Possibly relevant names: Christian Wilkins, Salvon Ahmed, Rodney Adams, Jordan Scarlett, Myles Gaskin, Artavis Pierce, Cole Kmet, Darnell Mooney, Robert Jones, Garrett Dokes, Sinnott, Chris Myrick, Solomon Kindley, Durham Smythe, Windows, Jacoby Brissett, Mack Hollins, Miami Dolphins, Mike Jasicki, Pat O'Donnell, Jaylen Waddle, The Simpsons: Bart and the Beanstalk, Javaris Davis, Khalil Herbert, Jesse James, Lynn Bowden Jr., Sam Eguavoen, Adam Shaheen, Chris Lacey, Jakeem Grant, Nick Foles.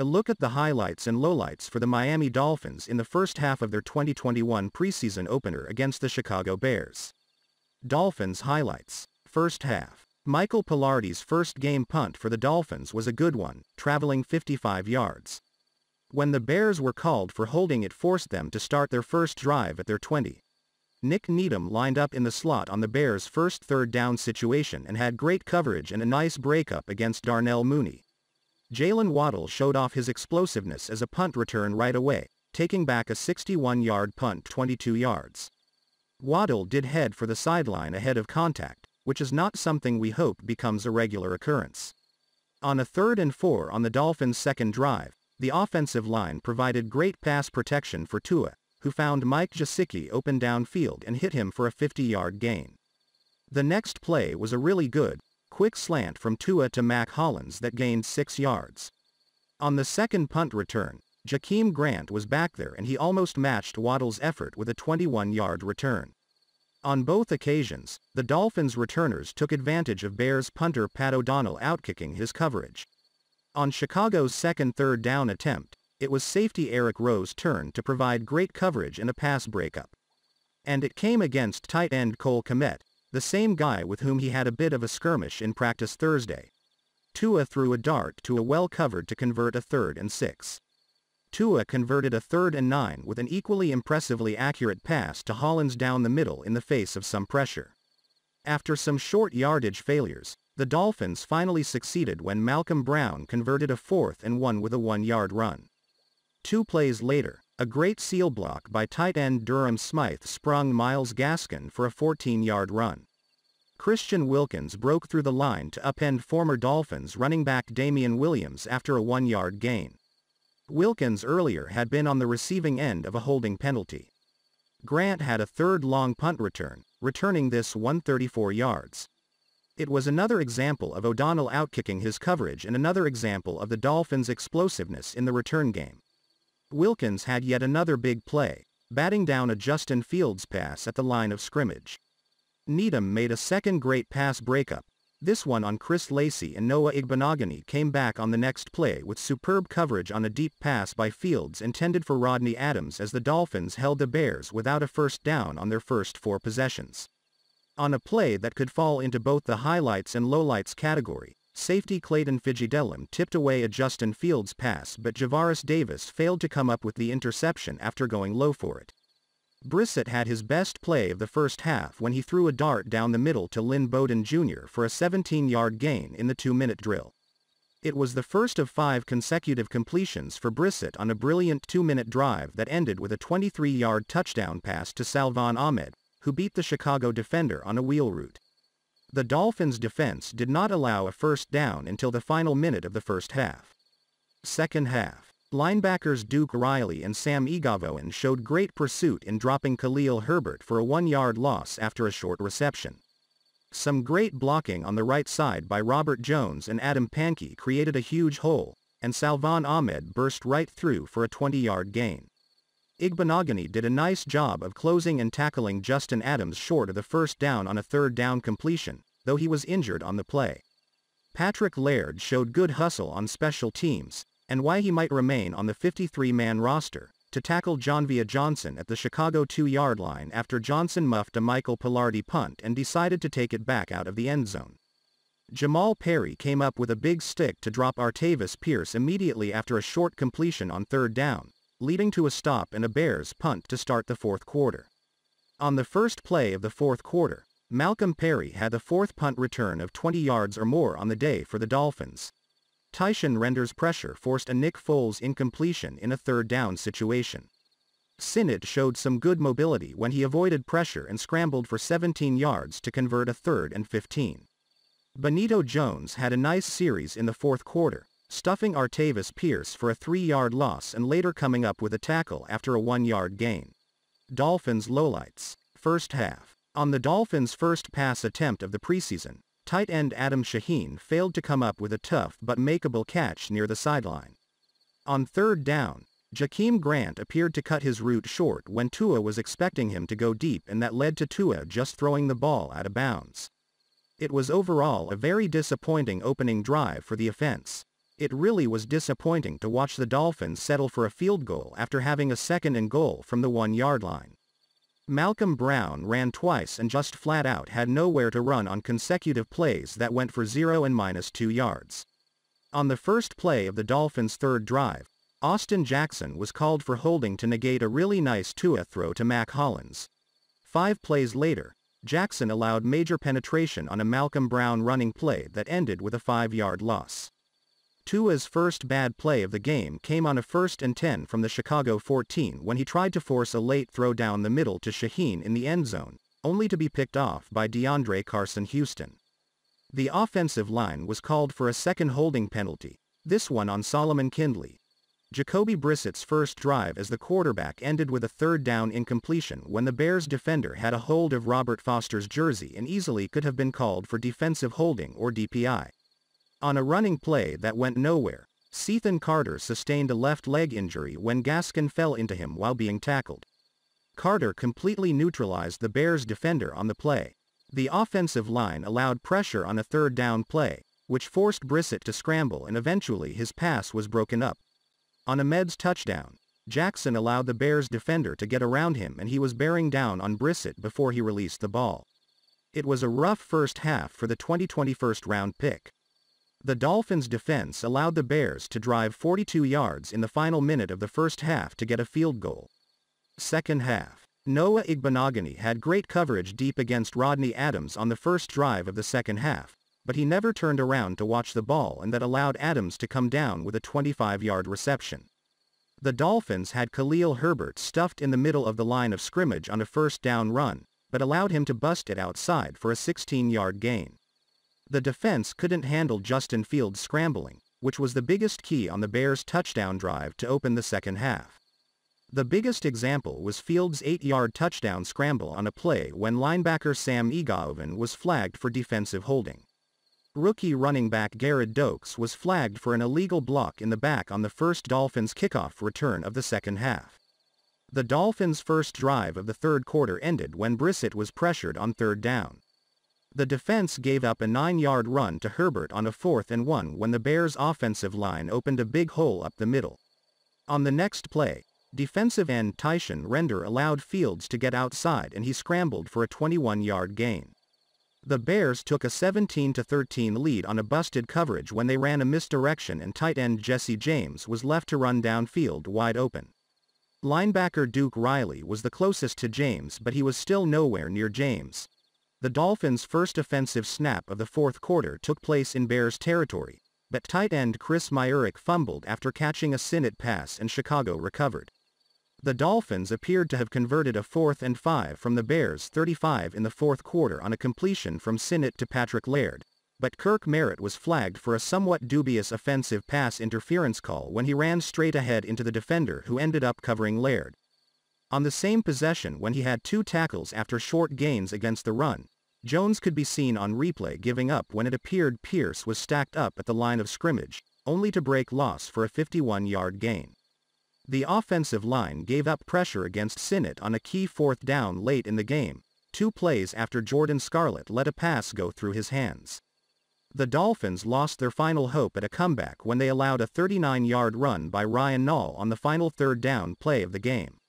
A look at the highlights and lowlights for the Miami Dolphins in the first half of their 2021 preseason opener against the Chicago Bears. Dolphins highlights. First half. Michael Pilardi's first game punt for the Dolphins was a good one, traveling 55 yards. When the Bears were called for holding, it forced them to start their first drive at their 20. Nick Needham lined up in the slot on the Bears' first third down situation and had great coverage and a nice breakup against Darnell Mooney. Jaylen Waddle showed off his explosiveness as a punt return right away, taking back a 61-yard punt 22 yards. Waddle did head for the sideline ahead of contact, which is not something we hope becomes a regular occurrence. On a 3rd and 4 on the Dolphins' second drive, the offensive line provided great pass protection for Tua, who found Mike Jasicki open downfield and hit him for a 50-yard gain. The next play was a really good, quick slant from Tua to Mack Hollins that gained 6 yards. On the second punt return, Jakeem Grant was back there and he almost matched Waddle's effort with a 21-yard return. On both occasions, the Dolphins' returners took advantage of Bears punter Pat O'Donnell outkicking his coverage. On Chicago's second third down attempt, it was safety Eric Rowe's turn to provide great coverage and a pass breakup. And it came against tight end Cole Kmet, the same guy with whom he had a bit of a skirmish in practice Thursday. Tua threw a dart to a well-covered to convert a 3rd and 6. Tua converted a 3rd and 9 with an equally impressively accurate pass to Hollins down the middle in the face of some pressure. After some short yardage failures, the Dolphins finally succeeded when Malcolm Brown converted a 4th and 1 with a 1-yard run. 2 plays later, a great seal block by tight end Durham Smythe sprung Myles Gaskin for a 14-yard run. Christian Wilkins broke through the line to upend former Dolphins running back Damian Williams after a 1-yard gain. Wilkins earlier had been on the receiving end of a holding penalty. Grant had a third long punt return, returning this 134 yards. It was another example of O'Donnell outkicking his coverage and another example of the Dolphins' explosiveness in the return game. Wilkins had yet another big play, batting down a Justin Fields pass at the line of scrimmage. Needham made a second great pass breakup, this one on Chris Lacey, and Noah Igbinoghene came back on the next play with superb coverage on a deep pass by Fields intended for Rodney Adams as the Dolphins held the Bears without a first down on their first 4 possessions. On a play that could fall into both the highlights and lowlights category, safety Clayton Fitzgerald tipped away a Justin Fields pass, but Javaris Davis failed to come up with the interception after going low for it. Brissett had his best play of the first half when he threw a dart down the middle to Lynn Bowden Jr. for a 17-yard gain in the 2-minute drill. It was the first of 5 consecutive completions for Brissett on a brilliant 2-minute drive that ended with a 23-yard touchdown pass to Salvon Ahmed, who beat the Chicago defender on a wheel route. The Dolphins' defense did not allow a first down until the final minute of the first half. Second half. Linebackers Duke Riley and Sam Eguavoen showed great pursuit in dropping Khalil Herbert for a 1-yard loss after a short reception. Some great blocking on the right side by Robert Jones and Adam Pankey created a huge hole, and Salvon Ahmed burst right through for a 20-yard gain. Igbinoghene did a nice job of closing and tackling Justin Adams short of the first down on a third down completion, though he was injured on the play. Patrick Laird showed good hustle on special teams, and why he might remain on the 53-man roster, to tackle Jonvia Johnson at the Chicago 2-yard line after Johnson muffed a Michael Pilardi punt and decided to take it back out of the end zone. Jamal Perry came up with a big stick to drop Artavis Pierce immediately after a short completion on third down, leading to a stop and a Bears punt to start the fourth quarter. On the first play of the fourth quarter, Malcolm Perry had the 4th punt return of 20 yards or more on the day for the Dolphins. Tyson Render's pressure forced a Nick Foles incompletion in a third down situation. Sinnott showed some good mobility when he avoided pressure and scrambled for 17 yards to convert a 3rd and 15. Benito Jones had a nice series in the fourth quarter, stuffing Artavis Pierce for a 3-yard loss and later coming up with a tackle after a 1-yard gain. Dolphins lowlights. First half. On the Dolphins' first pass attempt of the preseason, tight end Adam Shaheen failed to come up with a tough but makeable catch near the sideline. On third down, Jakeem Grant appeared to cut his route short when Tua was expecting him to go deep, and that led to Tua just throwing the ball out of bounds. It was overall a very disappointing opening drive for the offense. It really was disappointing to watch the Dolphins settle for a field goal after having a second and goal from the 1-yard line. Malcolm Brown ran twice and just flat out had nowhere to run on consecutive plays that went for 0 and minus 2 yards. On the first play of the Dolphins' third drive, Austin Jackson was called for holding to negate a really nice Tua throw to Mack Hollins. 5 plays later, Jackson allowed major penetration on a Malcolm Brown running play that ended with a 5-yard loss. Tua's first bad play of the game came on a 1st and 10 from the Chicago 14 when he tried to force a late throw down the middle to Shaheen in the end zone, only to be picked off by DeAndre Carson Houston. The offensive line was called for a second holding penalty, this one on Solomon Kindley. Jacoby Brissett's first drive as the quarterback ended with a 3rd down incompletion when the Bears defender had a hold of Robert Foster's jersey and easily could have been called for defensive holding or DPI. On a running play that went nowhere, Sethan Carter sustained a left leg injury when Gaskin fell into him while being tackled. Carter completely neutralized the Bears defender on the play. The offensive line allowed pressure on a 3rd down play, which forced Brissett to scramble and eventually his pass was broken up. On Ahmed's touchdown, Jackson allowed the Bears defender to get around him and he was bearing down on Brissett before he released the ball. It was a rough first half for the 2020 first-round pick. The Dolphins' defense allowed the Bears to drive 42 yards in the final minute of the first half to get a field goal. Second half, Noah Igbinoghene had great coverage deep against Rodney Adams on the first drive of the second half, but he never turned around to watch the ball and that allowed Adams to come down with a 25-yard reception. The Dolphins had Khalil Herbert stuffed in the middle of the line of scrimmage on a 1st down run, but allowed him to bust it outside for a 16-yard gain. The defense couldn't handle Justin Fields scrambling, which was the biggest key on the Bears' touchdown drive to open the second half. The biggest example was Fields' 8-yard touchdown scramble on a play when linebacker Sam Eguavoen was flagged for defensive holding. Rookie running back Garrett Dokes was flagged for an illegal block in the back on the first Dolphins kickoff return of the second half. The Dolphins' first drive of the third quarter ended when Brissett was pressured on 3rd down. The defense gave up a 9-yard run to Herbert on a 4th and 1 when the Bears' offensive line opened a big hole up the middle. On the next play, defensive end Tyson Render allowed Fields to get outside and he scrambled for a 21-yard gain. The Bears took a 17-13 lead on a busted coverage when they ran a misdirection and tight end Jesse James was left to run downfield wide open. Linebacker Duke Riley was the closest to James but he was still nowhere near James. The Dolphins' first offensive snap of the fourth quarter took place in Bears territory, but tight end Chris Myrick fumbled after catching a Sinnott pass and Chicago recovered. The Dolphins appeared to have converted a 4th and 5 from the Bears' 35 in the fourth quarter on a completion from Sinnott to Patrick Laird, but Kirk Merritt was flagged for a somewhat dubious offensive pass interference call when he ran straight ahead into the defender who ended up covering Laird. On the same possession when he had 2 tackles after short gains against the run, Jones could be seen on replay giving up when it appeared Pierce was stacked up at the line of scrimmage, only to break loss for a 51-yard gain. The offensive line gave up pressure against Sinnott on a key 4th down late in the game, 2 plays after Jordan Scarlett let a pass go through his hands. The Dolphins lost their final hope at a comeback when they allowed a 39-yard run by Ryan Nall on the final 3rd down play of the game.